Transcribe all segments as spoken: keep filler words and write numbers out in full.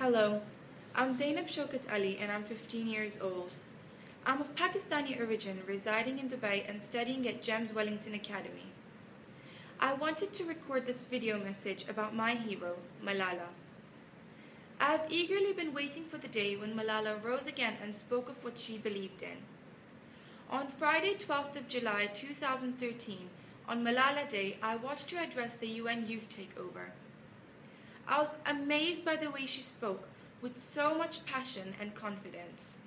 Hello, I'm Zainab Shaukat Ali and I'm fifteen years old. I'm of Pakistani origin, residing in Dubai and studying at GEMS Wellington Academy. I wanted to record this video message about my hero, Malala. I have eagerly been waiting for the day when Malala rose again and spoke of what she believed in. On Friday, twelfth of July two thousand thirteen, on Malala Day, I watched her address the U N Youth Takeover. I was amazed by the way she spoke, with so much passion and confidence.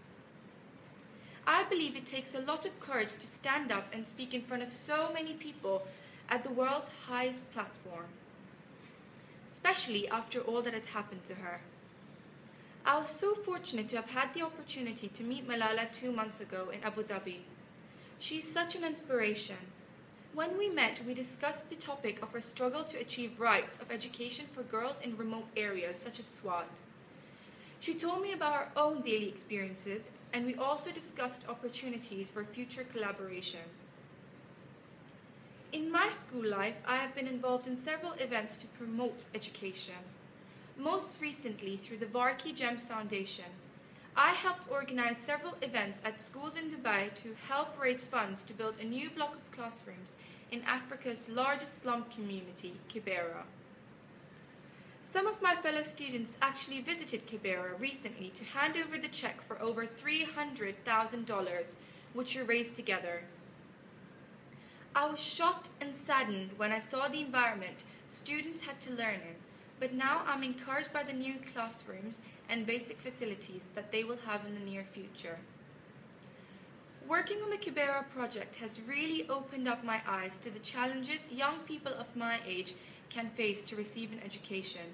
I believe it takes a lot of courage to stand up and speak in front of so many people at the world's highest platform, especially after all that has happened to her. I was so fortunate to have had the opportunity to meet Malala two months ago in Abu Dhabi. She is such an inspiration. When we met, we discussed the topic of her struggle to achieve rights of education for girls in remote areas such as SWAT. She told me about her own daily experiences, and we also discussed opportunities for future collaboration. In my school life, I have been involved in several events to promote education. Most recently, through the Varkey GEMS Foundation, I helped organize several events at schools in Dubai to help raise funds to build a new block of classrooms in Africa's largest slum community, Kibera. Some of my fellow students actually visited Kibera recently to hand over the check for over three hundred thousand dollars, which were raised together. I was shocked and saddened when I saw the environment students had to learn in, but now I'm encouraged by the new classrooms and basic facilities that they will have in the near future. Working on the Kibera project has really opened up my eyes to the challenges young people of my age can face to receive an education.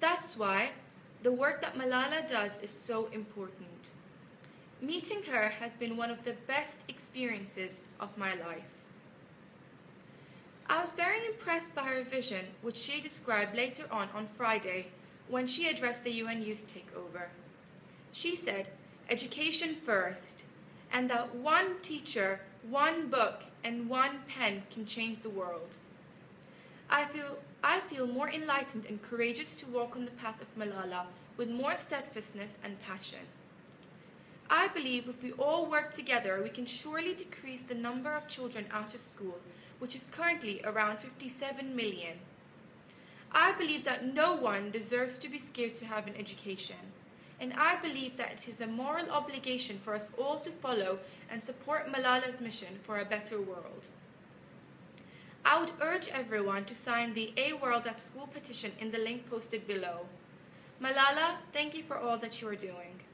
That's why the work that Malala does is so important. Meeting her has been one of the best experiences of my life. I was very impressed by her vision, which she described later on on Friday when she addressed the U N Youth Takeover. She said, "Education first, and that one teacher, one book, and one pen can change the world." I feel, I feel more enlightened and courageous to walk on the path of Malala with more steadfastness and passion. I believe if we all work together, we can surely decrease the number of children out of school, which is currently around fifty-seven million. I believe that no one deserves to be scared to have an education, and I believe that it is a moral obligation for us all to follow and support Malala's mission for a better world. I would urge everyone to sign the A World at School petition in the link posted below. Malala, thank you for all that you are doing.